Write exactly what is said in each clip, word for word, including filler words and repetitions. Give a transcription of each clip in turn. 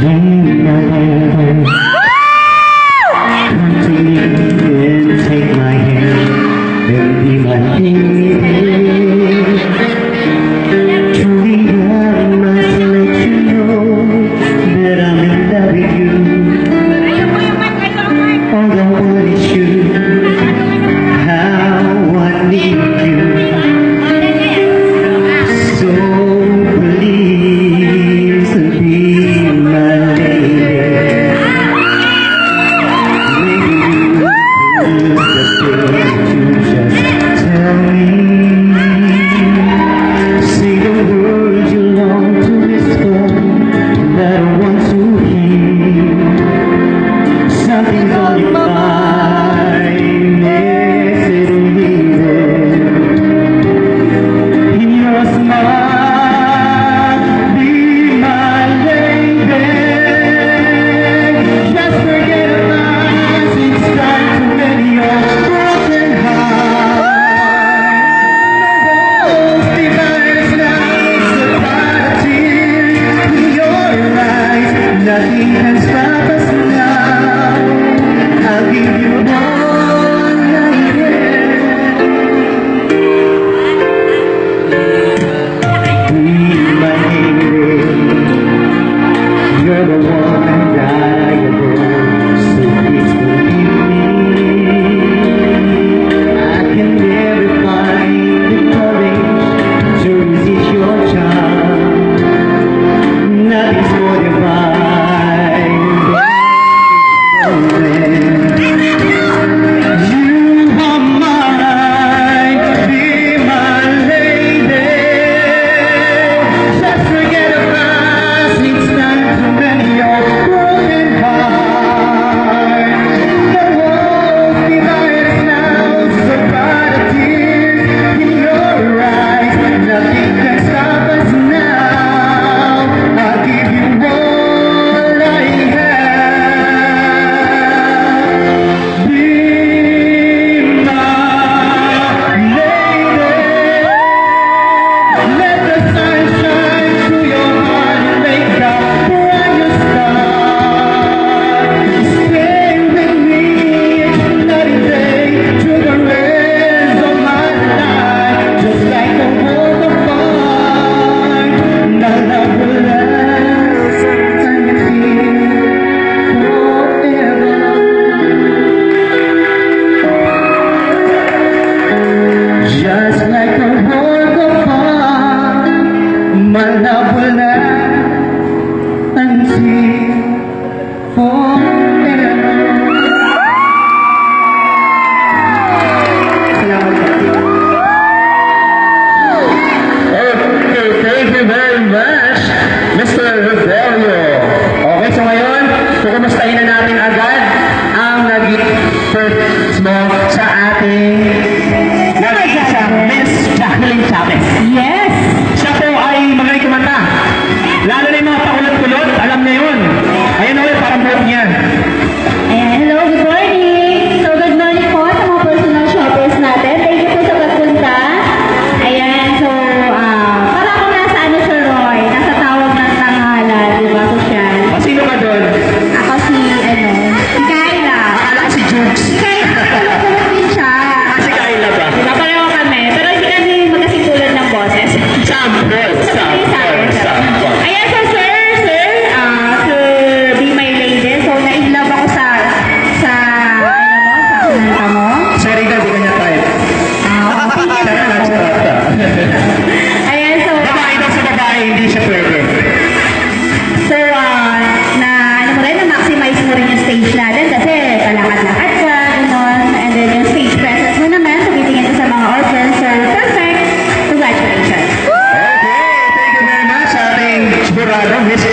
Miss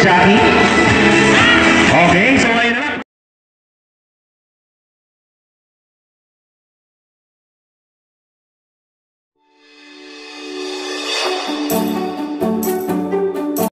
Jackie